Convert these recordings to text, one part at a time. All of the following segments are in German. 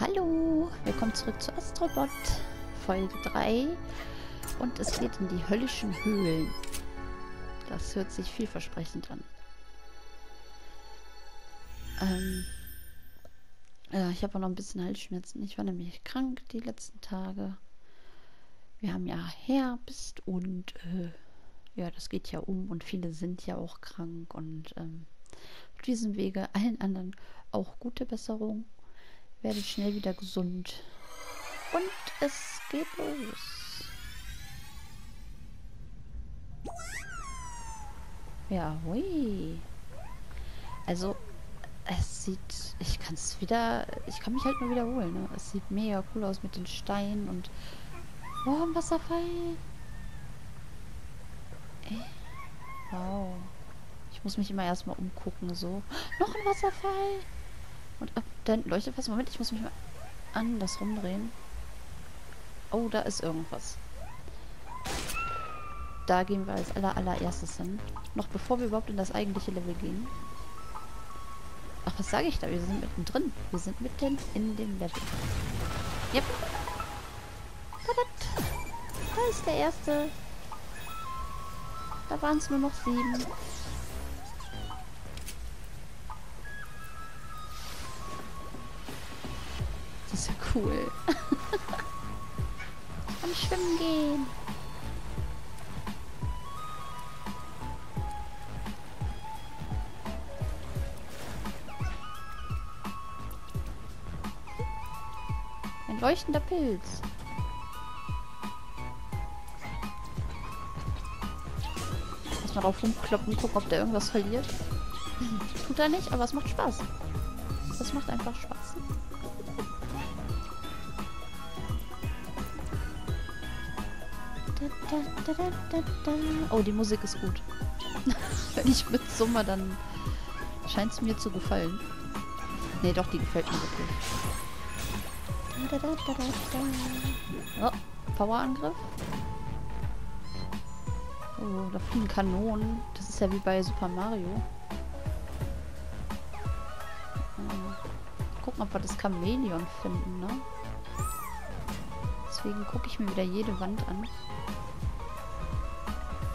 Hallo, willkommen zurück zu Astro Bot, Folge 3. Und es geht in die höllischen Höhlen. Das hört sich vielversprechend an. Ja, ich habe auch noch ein bisschen Halsschmerzen. Ich war nämlich krank die letzten Tage. Wir haben ja Herbst und ja, das geht ja um und viele sind ja auch krank. Und auf diesem Wege allen anderen auch gute Besserung. Werde schnell wieder gesund. Und es geht los. Ja, hui. Also, es sieht... Ich kann mich halt nur wiederholen, ne? Es sieht mega cool aus mit den Steinen und... Oh, ein Wasserfall! Wow. Ich muss mich immer erstmal umgucken, so. Noch ein Wasserfall! Und ab dann leuchtet was. Moment, ich muss mich mal andersrum drehen. Oh, da ist irgendwas. Da gehen wir als allererstes hin. Noch bevor wir überhaupt in das eigentliche Level gehen. Ach, was sage ich da? Wir sind mittendrin. Wir sind mitten in dem Level. Yep. Verdammt. Da ist der erste. Da waren es nur noch 7. Das ist ja cool. Am Schwimmen gehen. Ein leuchtender Pilz. Lass mal drauf rumkloppen, gucken, ob der irgendwas verliert. Tut er nicht, aber es macht Spaß. Das macht einfach Spaß. Oh, die Musik ist gut. Wenn ich mit summe, dann scheint es mir zu gefallen. Ne, doch, die gefällt mir wirklich. Oh, Powerangriff. Oh, da fliegen Kanonen. Das ist ja wie bei Super Mario. Gucken, ob wir das Chamäleon finden, ne? Deswegen gucke ich mir wieder jede Wand an.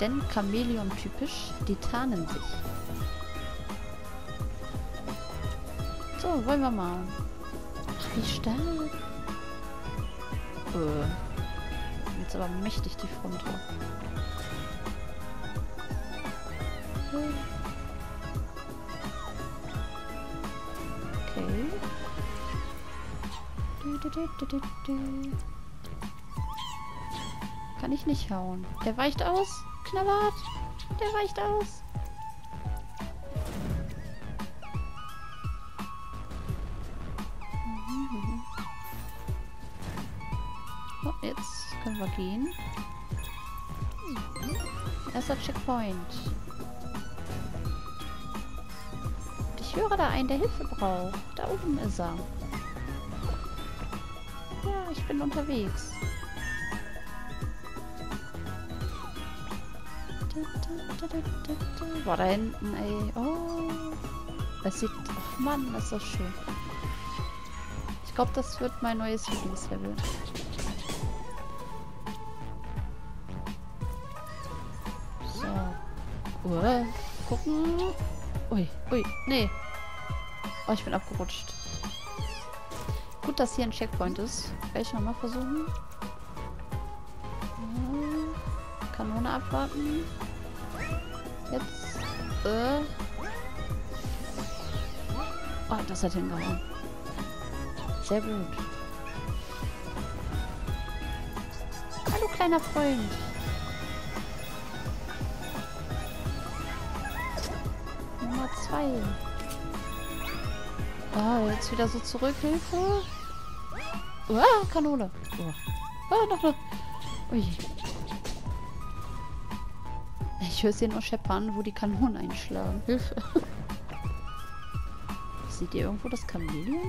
Denn Chamäleon typisch, die tarnen sich. So, wollen wir mal. Ach, wie stark. Jetzt aber mächtig tief runter. Okay. Kann ich nicht hauen. Der weicht aus. Knabbert. Der weicht aus. So, jetzt können wir gehen. Erster Checkpoint. Und ich höre da einen, der Hilfe braucht. Da oben ist er. Ja, ich bin unterwegs. Boah, da hinten, ey. Oh. Das sieht... Ach Mann, das ist so schön. Ich glaube, das wird mein neues Lieblingslevel. So. Gucken. Ui, ui, nee. Oh, ich bin abgerutscht. Gut, dass hier ein Checkpoint ist. Werde ich nochmal versuchen. Kanone abwarten. Jetzt. Oh, das hat hingehauen. Sehr gut. Hallo, kleiner Freund. Nummer 2. Oh, jetzt wieder so zurück. Hilfe. Oh, Kanone. Oh, noch. Ui. Ich höre sie nur scheppern, wo die Kanonen einschlagen. Hilfe. Seht ihr irgendwo das Chamäleon?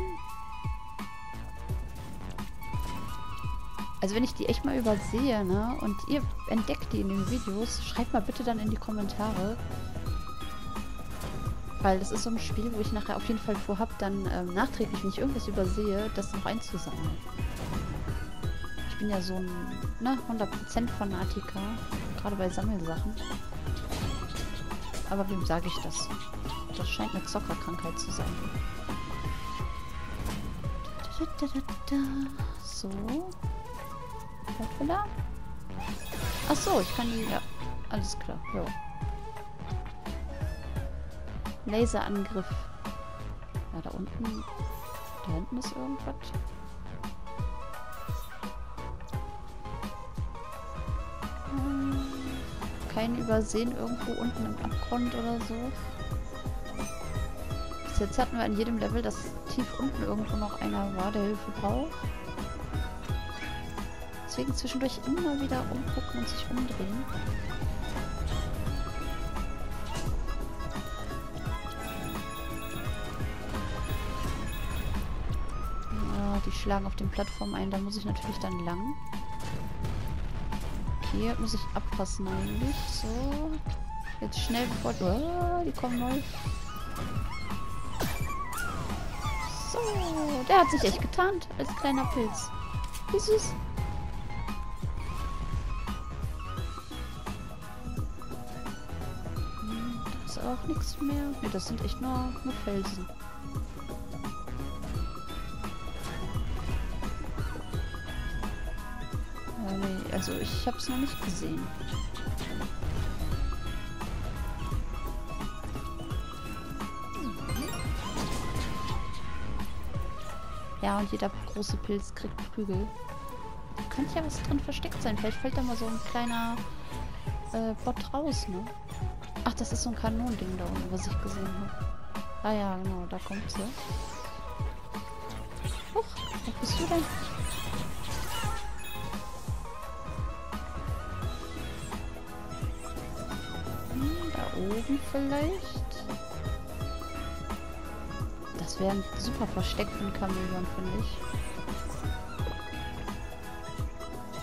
Also wenn ich die echt mal übersehe, ne? Und ihr entdeckt die in den Videos, schreibt mal bitte dann in die Kommentare, Weil das ist so ein Spiel, wo ich nachher auf jeden Fall vorhabe, dann nachträglich, wenn ich irgendwas übersehe, das noch einzusammeln. Ich bin ja so ein 100% Fanatiker, gerade bei Sammelsachen. Aber wem sage ich das? Das scheint eine Zockerkrankheit zu sein. So. Hoppla. Ach so, ich kann die... Ja, alles klar. Jo. Laserangriff. Ja, da unten. Da hinten ist irgendwas. Kein Übersehen irgendwo unten im Abgrund oder so. Bis jetzt hatten wir an jedem Level, dass tief unten irgendwo noch einer war, der Hilfe braucht. Deswegen zwischendurch immer wieder umgucken und sich umdrehen. Ja, die schlagen auf den Plattformen ein, da muss ich natürlich dann lang. Hier muss ich abpassen eigentlich. So. Jetzt schnell bevor... Oh, die kommen neu. So. Der hat sich echt getarnt. Als kleiner Pilz. Wie süß. Da ist auch nichts mehr. Ne, das sind echt nur Felsen. Also ich habe es noch nicht gesehen. Ja, und jeder große Pilz kriegt Prügel. Da könnte ja was drin versteckt sein. Vielleicht fällt da mal so ein kleiner Bot raus, ne? Ach, das ist so ein Kanonending da unten, was ich gesehen habe. Ah ja, genau, da kommt sie. Huch, wo bist du denn? Oben vielleicht? Das wäre ein super Versteck für ein Chamäleon, finde ich.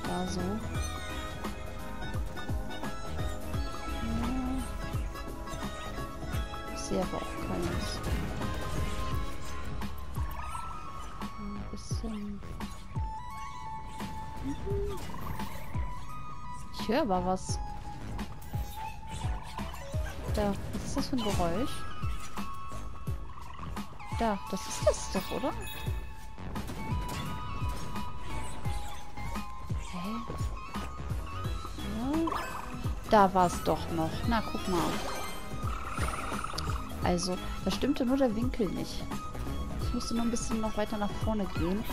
Da so. Ich sehe aber auch keines. Ein bisschen... Ich höre aber was. Da, was ist das für ein Geräusch? Da, das ist das doch, oder? Hä? Ja. Da war es doch noch. Na, guck mal. Also, da stimmte nur der Winkel nicht. Ich musste nur ein bisschen noch weiter nach vorne gehen.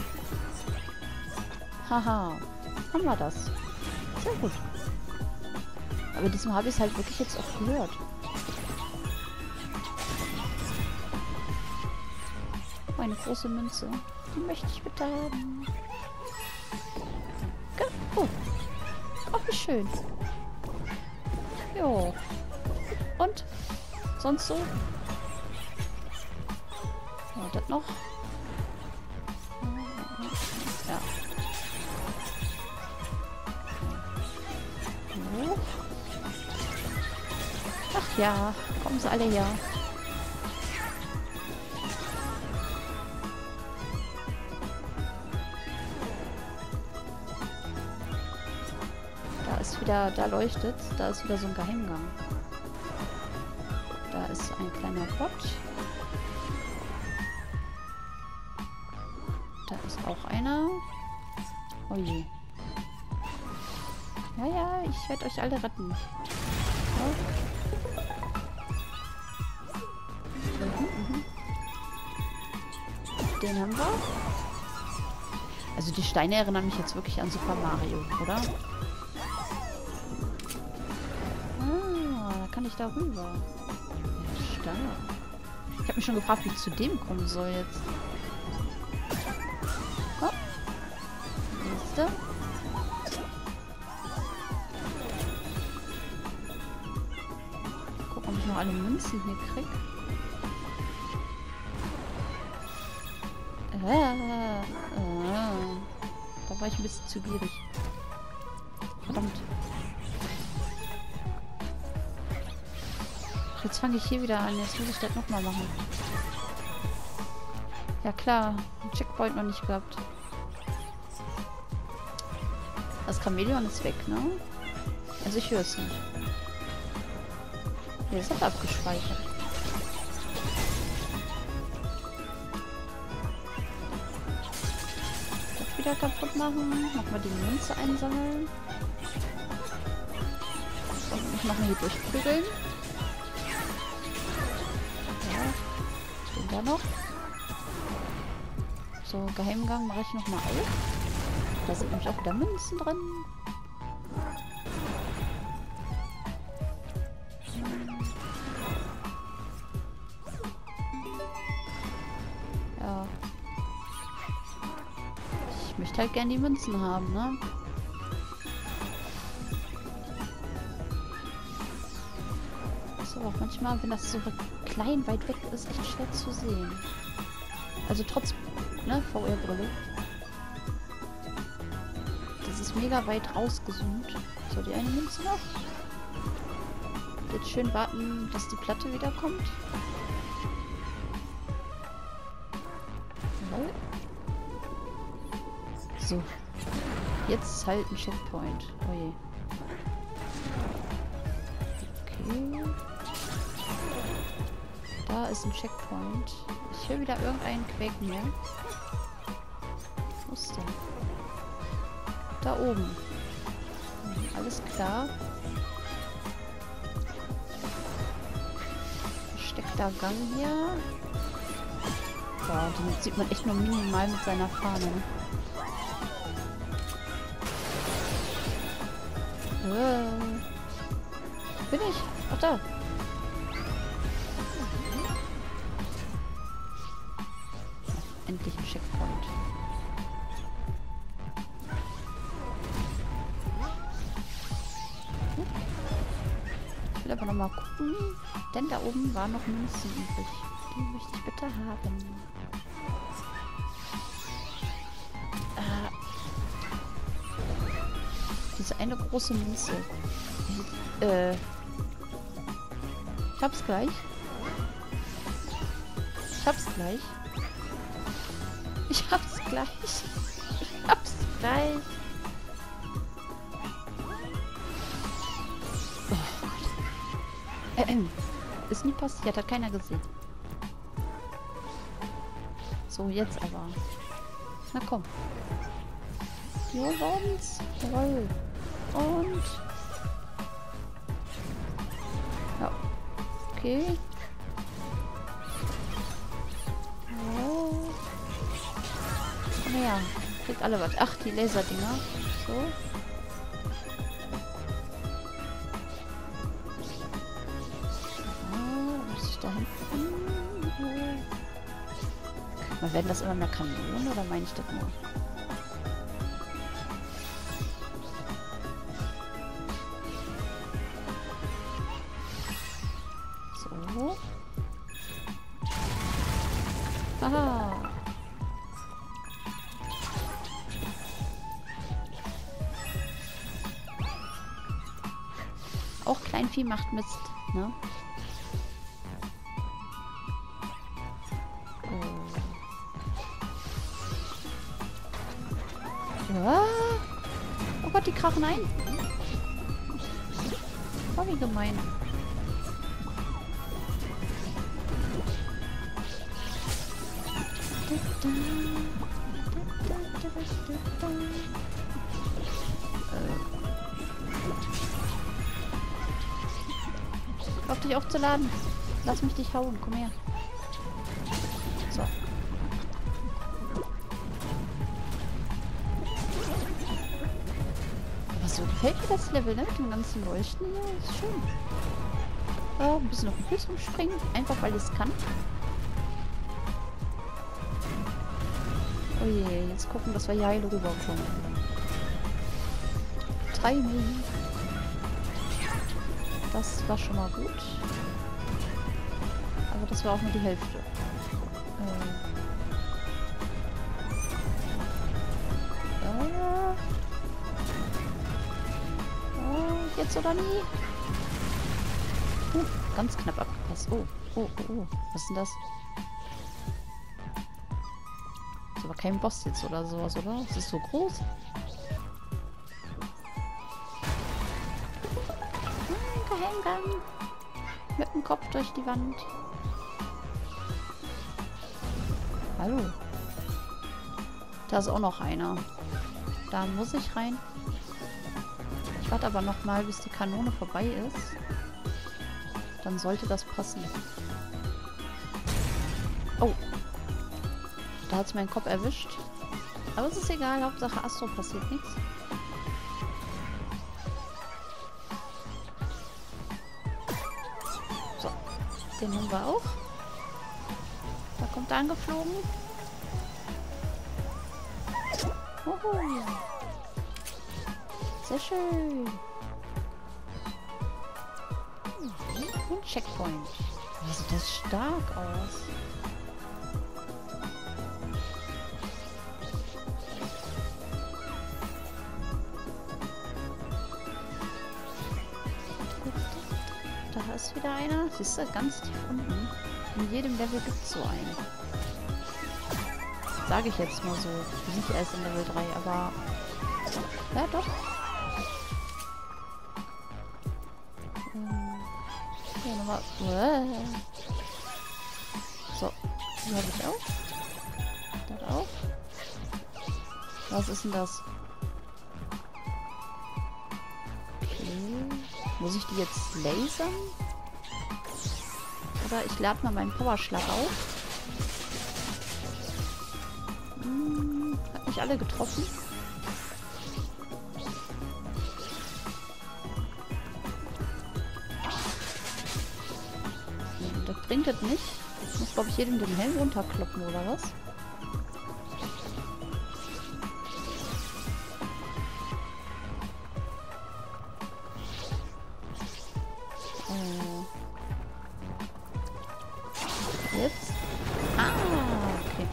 Haha, haben wir das. Sehr gut. Aber diesmal habe ich es halt wirklich jetzt auch gehört. Eine große Münze. Die möchte ich bitte haben. Oh. Auch wie schön. Jo. Und? Sonst so? Ja, das noch. Ja. So. Ach ja. Kommen sie alle her. Da leuchtet, da ist wieder so ein Geheimgang. Da ist ein kleiner Bot. Da ist auch einer. Oh je. Ja, ja, ich werde euch alle retten. Ja. Den haben wir. Also die Steine erinnern mich jetzt wirklich an Super Mario, oder? Darüber. Ja, stark. Ich habe mich schon gefragt, wie ich zu dem kommen soll jetzt. Oh. Nächste. Guck, ob ich noch alle Münzen hier krieg. Da war ich ein bisschen zu gierig. Verdammt. Jetzt fange ich hier wieder an. Jetzt muss ich das nochmal machen. Ja klar, Checkpoint noch nicht gehabt. Das Chamäleon ist weg, ne? Also ich höre es nicht. Nee, das hat abgespeichert. Das wieder kaputt machen. Nochmal die Münze einsammeln. Und ich mache hier durchprügeln. Ja, ich bin da noch. So, Geheimgang mache ich nochmal auf. Da sind nämlich auch wieder Münzen drin. Ja. Ich möchte halt gerne die Münzen haben, ne? So, auch manchmal, wenn das so klein weit weg ist, echt schwer zu sehen. Also trotz VR-Brille. Das ist mega weit rausgezoomt. So, die eine Münze noch. Jetzt schön warten, dass die Platte wiederkommt. So. Jetzt halt ein Checkpoint. Oh je. Okay. Da ist ein Checkpoint. Ich höre wieder irgendeinen Quäken hier. Wo ist denn? Da oben. Alles klar. Versteckter Gang hier. Boah, den sieht man echt nur minimal mit seiner Fahne. Bin ich? Ach da. Endlich ein Checkpoint. Hm. Ich will aber noch mal gucken, denn da oben waren noch Münzen übrig. Die möchte ich bitte haben. Ah. Diese eine große Münze. Ich hab's gleich. Ich hab's gleich. Ich hab's gleich. Ich hab's gleich. Oh. Ist nie passiert, hat keiner gesehen. So, jetzt aber. Na komm. Jo, waren's? Jawohl. Und. Ja. Okay. Ja, kriegt alle was. Ach, die Laserdinger. So. Oh, muss ich da hinten? Man werden das immer mehr Kanonen, oder meine ich das nur? So. Aha. Auch Kleinvieh macht Mist, ne? Oh. Ja. Oh Gott, die krachen ein. Oh, wie gemein. Auf dich aufzuladen. Lass mich dich hauen. Komm her. So. Aber so gefällt mir das Level, ne? Mit dem ganzen Leuchten. Ja, ist schön. Oh, ein bisschen auf den Fuß rumspringen. Einfach, weil es kann. Oh je, jetzt gucken, dass wir hier heil rüberkommen. Timing. Das war schon mal gut. Aber das war auch nur die Hälfte. Jetzt oder nie? Ganz knapp ab. Was? Oh. Was ist denn das? Ist aber kein Boss jetzt oder sowas, oder? Es ist so groß. Geheimgang. Mit dem Kopf durch die Wand. Hallo. Da ist auch noch einer. Da muss ich rein. Ich warte aber noch mal, bis die Kanone vorbei ist. Dann sollte das passen. Oh. Da hat es meinen Kopf erwischt. Aber es ist egal. Hauptsache Astro passiert nichts. So. Den haben wir auch. Da kommt er angeflogen. Oho. Sehr schön. Und Checkpoint. Wie sieht das stark aus? Da ist wieder einer. Siehst du, ganz tief unten. In jedem Level gibt es so einen. Sage ich jetzt nur so. Wir sind ja erst in Level 3, aber... Ja, doch. Ja, nochmal. So. Hier habe ich auch. Dort auch. Was ist denn das? Okay. Muss ich die jetzt lasern? Oder ich lade mal meinen Powerschlag auf. Hat mich alle getroffen. Das bringt das nicht. Ich muss, glaube ich, jedem den Helm runterkloppen, oder was? Jetzt. Ah, okay.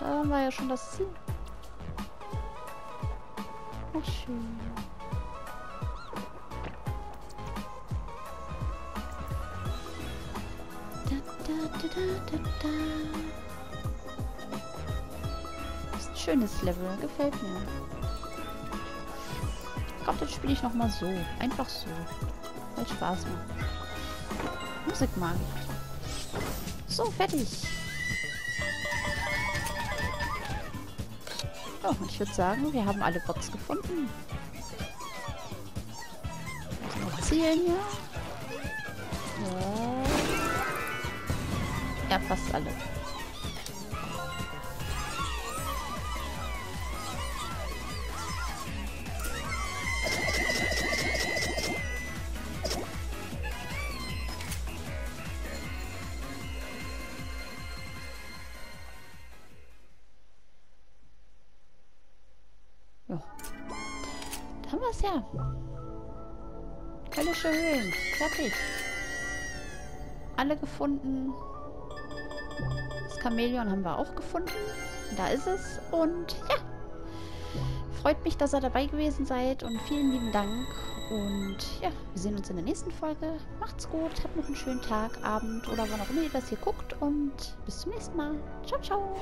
Da war ja schon das Ziel. Ach, schön. Das ist ein schönes Level. Gefällt mir. Ich glaube, das spiele ich nochmal so. Einfach so. Weil Spaß macht. Musik mag ich. So, fertig. Oh, ich würde sagen, wir haben alle Bots gefunden. Noch Zielen hier. Ja. Ja, fast alle. Haben wir es ja. Höllische Höhlen. Fertig. Alle gefunden. Das Chamäleon haben wir auch gefunden. Da ist es. Und ja. Freut mich, dass ihr dabei gewesen seid. Und vielen lieben Dank. Und ja, wir sehen uns in der nächsten Folge. Macht's gut. Habt noch einen schönen Tag, Abend oder wann auch immer ihr das hier guckt. Und bis zum nächsten Mal. Ciao, ciao.